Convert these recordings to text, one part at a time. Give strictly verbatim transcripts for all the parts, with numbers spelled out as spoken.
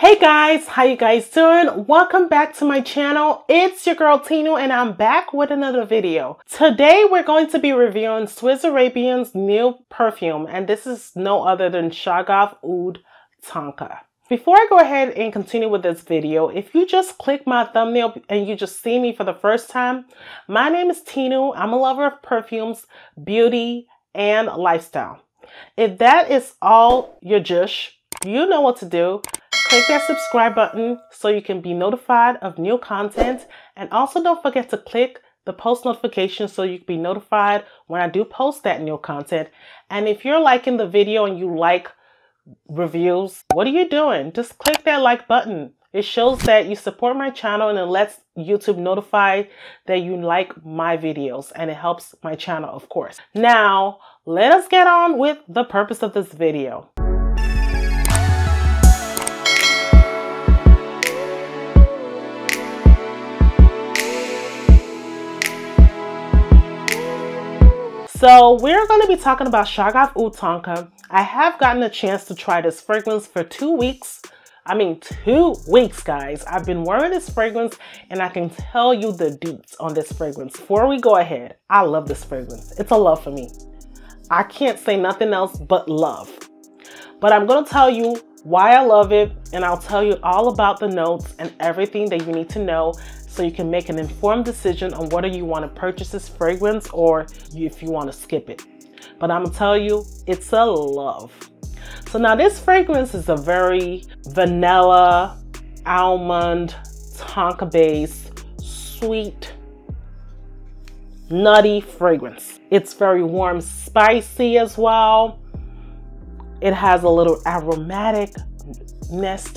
Hey guys, how you guys doing? Welcome back to my channel. It's your girl Tino and I'm back with another video. Today we're going to be reviewing Swiss Arabian's new perfume, and this is no other than Shaghaf Oud Tonka. Before I go ahead and continue with this video, if you just click my thumbnail and you just see me for the first time, my name is Tino. I'm a lover of perfumes, beauty, and lifestyle. If that is all your jush, you know what to do. Click that subscribe button so you can be notified of new content, and also don't forget to click the post notification so you can be notified when I do post that new content. And if you're liking the video and you like reviews, what are you doing? Just click that like button. It shows that you support my channel and it lets YouTube notify that you like my videos, and it helps my channel, of course. Now let us get on with the purpose of this video. So we're going to be talking about Shaghaf Oud Tonka. I have gotten a chance to try this fragrance for two weeks. I mean, two weeks, guys. I've been wearing this fragrance and I can tell you the deets on this fragrance. Before we go ahead, I love this fragrance. It's a love for me. I can't say nothing else but love. But I'm going to tell you why I love it, and I'll tell you all about the notes and everything that you need to know so you can make an informed decision on whether you want to purchase this fragrance or if you want to skip it. But I'm gonna tell you, it's a love. So now this fragrance is a very vanilla, almond, tonka base, sweet, nutty fragrance. It's very warm, spicy as well. It has a little aromaticness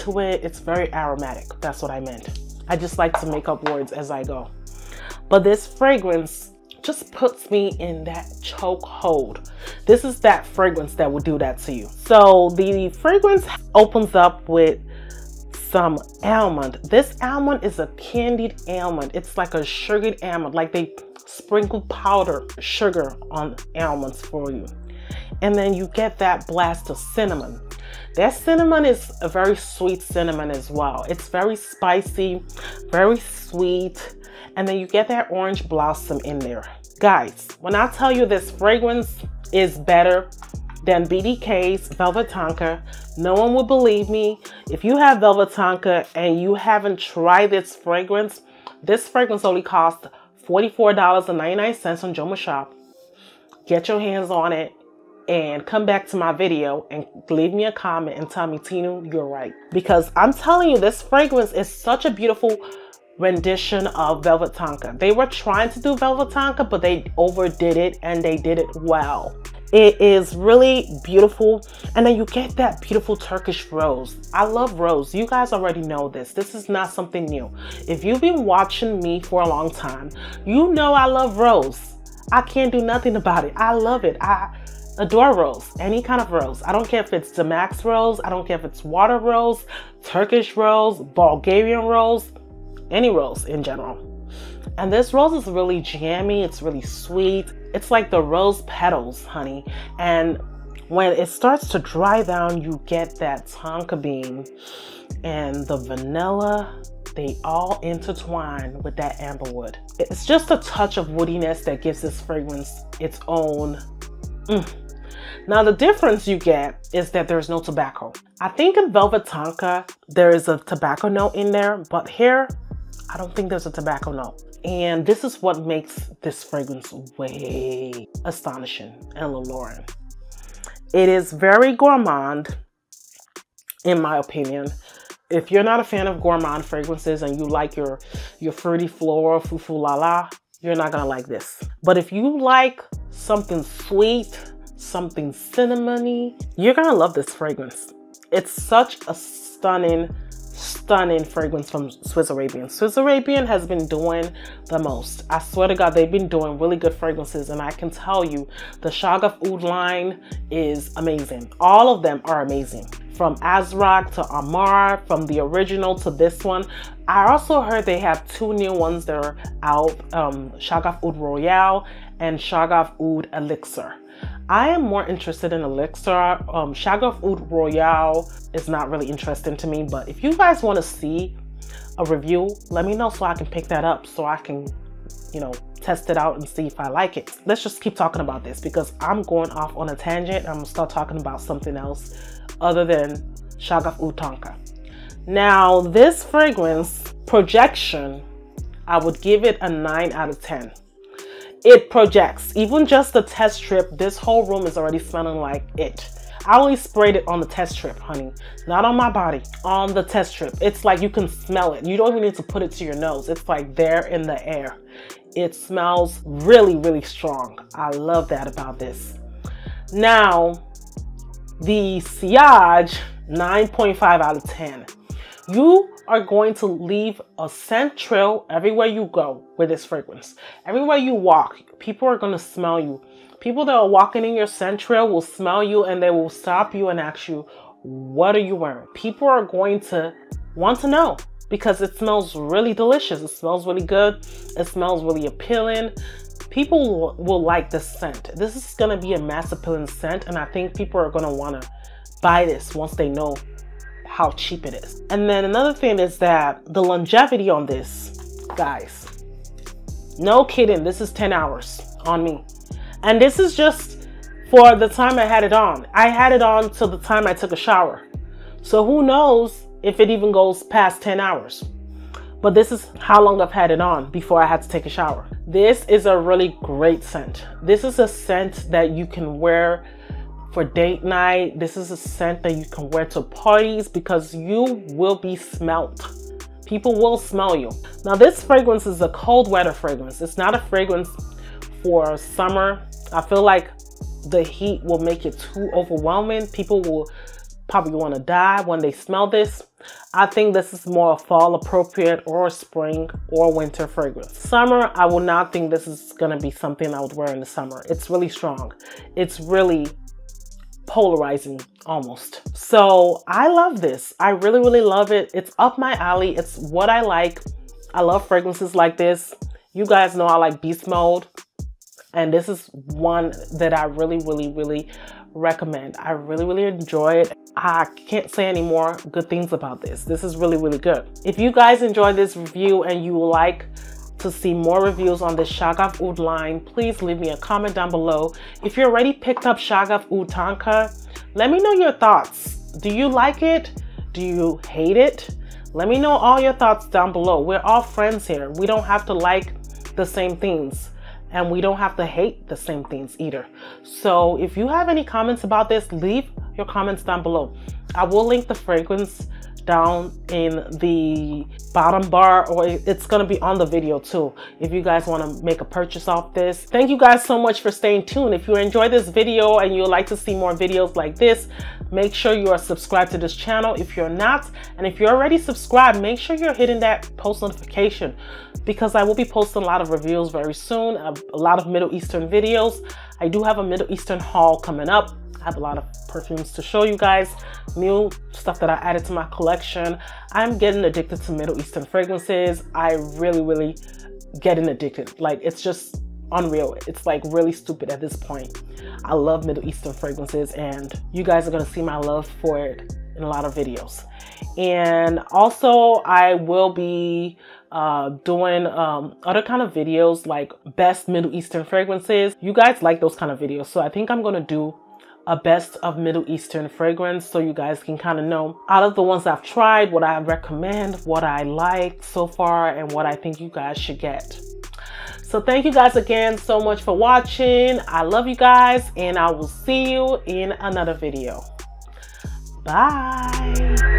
to it. It's very aromatic. That's what I meant. I just like to make up words as I go. But this fragrance just puts me in that chokehold. This is that fragrance that will do that to you. So the fragrance opens up with some almond. This almond is a candied almond. It's like a sugared almond, like they sprinkle powder sugar on almonds for you. And then you get that blast of cinnamon. That cinnamon is a very sweet cinnamon as well. It's very spicy, very sweet. And then you get that orange blossom in there. Guys, when I tell you this fragrance is better than B D K's Velvet Tonka, no one will believe me. If you have Velvet Tonka and you haven't tried this fragrance, this fragrance only costs forty-four dollars and ninety-nine cents on Joma Shop. Get your hands on it and come back to my video and leave me a comment and tell me, Tino, you're right. Because I'm telling you, this fragrance is such a beautiful rendition of Velvet Tonka. They were trying to do Velvet Tonka, but they overdid it, and they did it well. It is really beautiful. And then you get that beautiful Turkish rose. I love rose. You guys already know this. This is not something new. If you've been watching me for a long time, you know I love rose. I can't do nothing about it. I love it. I adore rose, any kind of rose. I don't care if it's Damask rose, I don't care if it's water rose, Turkish rose, Bulgarian rose, any rose in general. And this rose is really jammy, it's really sweet. It's like the rose petals, honey. And when it starts to dry down, you get that tonka bean and the vanilla. They all intertwine with that amberwood. It's just a touch of woodiness that gives this fragrance its own. Mm. Now the difference you get is that there's no tobacco. I think in Velvet Tonka, there is a tobacco note in there, but here, I don't think there's a tobacco note. And this is what makes this fragrance way astonishing and alluring. It is very gourmand, in my opinion. If you're not a fan of gourmand fragrances and you like your, your fruity flora, fufu la la, you're not gonna like this. But if you like something sweet, something cinnamony, you're gonna love this fragrance. It's such a stunning, stunning fragrance from Swiss Arabian. Swiss Arabian has been doing the most. I swear to God, they've been doing really good fragrances, and I can tell you the Shaghaf Oud line is amazing. All of them are amazing. From Azrak to Amar, from the original to this one. I also heard they have two new ones that are out, um, Shaghaf Oud Royale and Shaghaf Oud Elixir. I am more interested in Elixir. Um, Shaghaf Oud Royale is not really interesting to me, but if you guys want to see a review, let me know so I can pick that up, so I can, you know, test it out and see if I like it. Let's just keep talking about this because I'm going off on a tangent and I'm gonna start talking about something else other than Shaghaf Oud Tonka. Now, this fragrance projection, I would give it a nine out of ten. It projects. Even just the test trip, this whole room is already smelling like it. I only sprayed it on the test trip, honey. Not on my body, on the test trip. It's like you can smell it. You don't even need to put it to your nose. It's like there in the air. It smells really, really strong. I love that about this. Now, the sillage, nine point five out of ten. You are going to leave a scent trail everywhere you go with this fragrance. Everywhere you walk, people are going to smell you. People that are walking in your scent trail will smell you and they will stop you and ask you, what are you wearing? People are going to want to know because it smells really delicious. It smells really good. It smells really appealing. People will, will like this scent. This is going to be a mass appealing scent, and I think people are going to want to buy this once they know how cheap it is. And then another thing is that the longevity on this, guys, no kidding, this is ten hours on me. And this is just for the time I had it on. I had it on till the time I took a shower. So who knows if it even goes past ten hours. But this is how long I've had it on before I had to take a shower. This is a really great scent. This is a scent that you can wear for date night. This is a scent that you can wear to parties because you will be smelt. People will smell you. Now, this fragrance is a cold weather fragrance. It's not a fragrance for summer. I feel like the heat will make it too overwhelming. People will probably want to die when they smell this. I think this is more a fall appropriate or a spring or winter fragrance. Summer, I will not think this is going to be something I would wear in the summer. It's really strong. It's really polarizing almost. So I love this. I really, really love it. It's up my alley. It's what I like. I love fragrances like this. You guys know I like beast mode. And this is one that I really, really, really recommend. I really, really enjoy it. I can't say any more good things about this. This is really, really good. If you guys enjoyed this review and you like to see more reviews on the Shaghaf Oud line, please leave me a comment down below. If you already picked up Shaghaf Oud Tonka, let me know your thoughts. Do you like it? Do you hate it? Let me know all your thoughts down below. We're all friends here. We don't have to like the same things. And we don't have to hate the same things either. So if you have any comments about this, leave your comments down below. I will link the fragrance down in the bottom bar, or it's gonna be on the video too, if you guys wanna make a purchase off this. Thank you guys so much for staying tuned. If you enjoyed this video and you'd like to see more videos like this, make sure you are subscribed to this channel if you're not. And if you're already subscribed, make sure you're hitting that post notification because I will be posting a lot of reviews very soon, a lot of Middle Eastern videos. I do have a Middle Eastern haul coming up. I have a lot of perfumes to show you guys, new stuff that I added to my collection. I'm getting addicted to Middle Eastern fragrances. I really, really getting addicted. Like, it's just unreal. It's like really stupid at this point. I love Middle Eastern fragrances, and you guys are gonna see my love for it in a lot of videos. And also I will be uh doing um other kind of videos, like best Middle Eastern fragrances. You guys like those kind of videos, so I think I'm gonna do a best of Middle Eastern fragrance, so you guys can kind of know out of the ones I've tried what I recommend, what I like so far, and what I think you guys should get. So thank you guys again so much for watching. I love you guys, and I will see you in another video. Bye.